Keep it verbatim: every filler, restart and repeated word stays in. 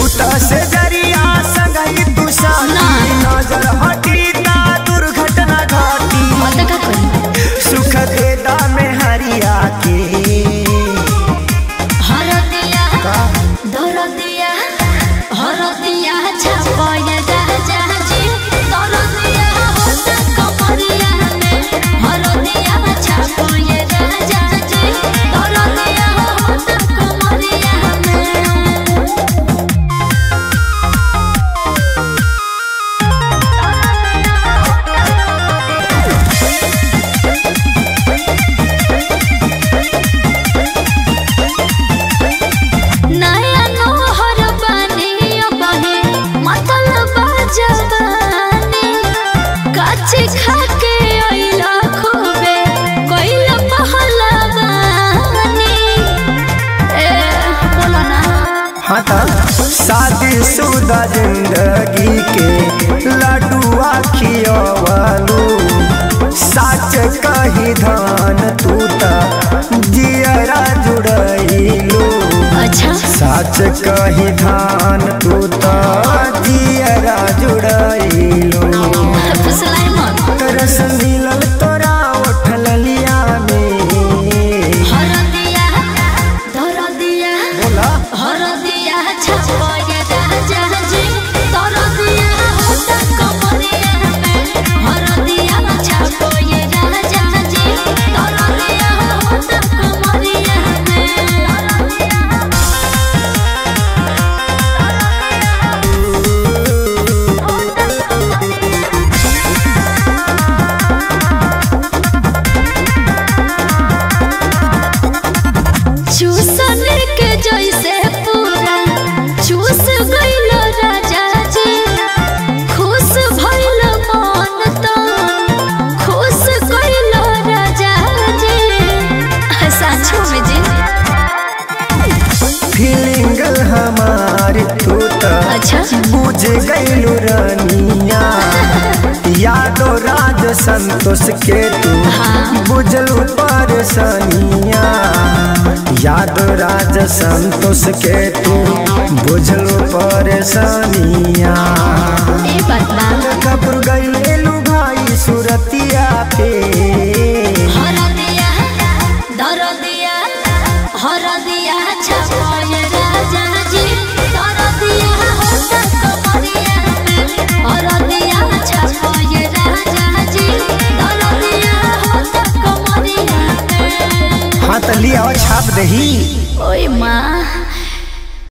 तू तो से जरिया संगई तू साना नजर हटी ना दुर्घटना घटी सुख देदा में हरिया के हरदिया दरदिया हरदिया छपया जा जा जी दरदिया कमरिया में हरदिया छपया जा जा जी दरदिया कमरिया में शादी शुदा जिंदगी के लडुआ खियावलू सच कही धान तू जियरा जुड़लू अच्छा सच कही धान तू जियरा जुड़लू तरस मिलल तोरा उठल लिया में हरदिया दरदिया बोला हरदिया छप बुझ गईलू रानिया यादव राज संतोष के तू बुझलू परेशानिया यादव राज संतोष के तू बुझलू परेशानिया कपूर गईलू भाई सूरतिया पे हरदिया दरदिया हरदिया छपया जा जा जी दरदिया कमरिया में हरदिया छपया जा जा जी दरदिया कमरिया में हाथ लिया और छाप दही ओए माँ।